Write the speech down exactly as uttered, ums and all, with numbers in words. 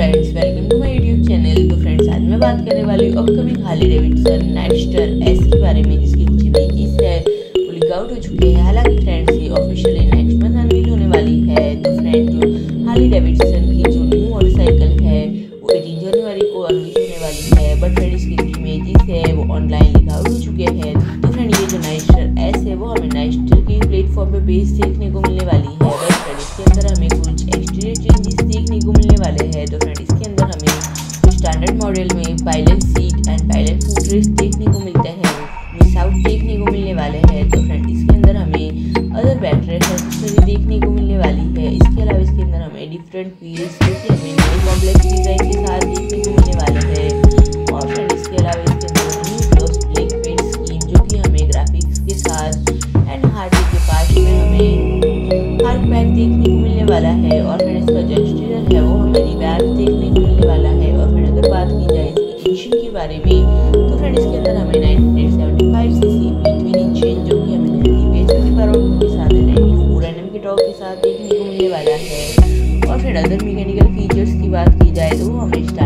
Friends welcome to my YouTube channel. तो friends आज मैं बात करने वाली हूँ upcoming Harley Davidson Nightster S के बारे में, जिसकी कुछ इमेजेस है वो लीक आउट हो चुके हैं। हालांकि फ्रेंड्स ये ऑफिशियली नेक्स्ट मंथ अनवील होने वाली है। तो फ्रेंड्स जो हार्ली डेविडसन की जो न्यू मोटरसाइकिल है वो एटीन जनवरी को अनवील होने वाली है, बट फ्रेंड इसकी जो इमेजेस है वो ऑनलाइन लीक आउट हो चुके हैं। तो फ्रेंड ये जो नाइटस्टर एस है वो हमें नाइटस्टर की प्लेटफॉर्म पर बेस देखने को मिलने वाली है, बट फ्रेंड इसके अंदर हमें कुछ एक्सटीरियर चेंजेस देखने को मिलने वाले हैं। तो फ्रेंड इसके अंदर हमें स्टैंडर्ड मॉडल में pilot seat and pilot footrest देखने को मिलते हैं, मिस आउट देखने को मिलने वाले हैं। तो फ्रेंड इसके अंदर हमें अदर बैटरी भी देखने को मिलने वाली है। इसके अलावा इसके अंदर हमें डिफरेंट व्हील्स जो कि हमें नए कॉम्प्लेक्स डिजाइन के साथ देखने को मिलने वाले हैं। और फ्रेंड इसके अलावा इसके अंदर new gloss black paint scheme जो कि हमें ग्राफिक्स के साथ एंड हार्डी के पास में हमें हार्ड पैक देखने को मिलने वाला है। और फ्रेंड इसका जस्ट है वो हमें रिवैम्प देखने को मिलने वाला है। और फ्रेंड अगर बात की जाए इसकी इंजन के बारे में, तो फ्रेंड इसके अंदर हमें nine seventy five cc V-twin engine जो कि हमें नब्बे पर के साथ नाइंटी फोर एनएम के टॉप के साथ देखने को मिलने वाला है। और फ्रेंड अदर मैकेनिकल फीचर्स की बात की जाए तो वो हमें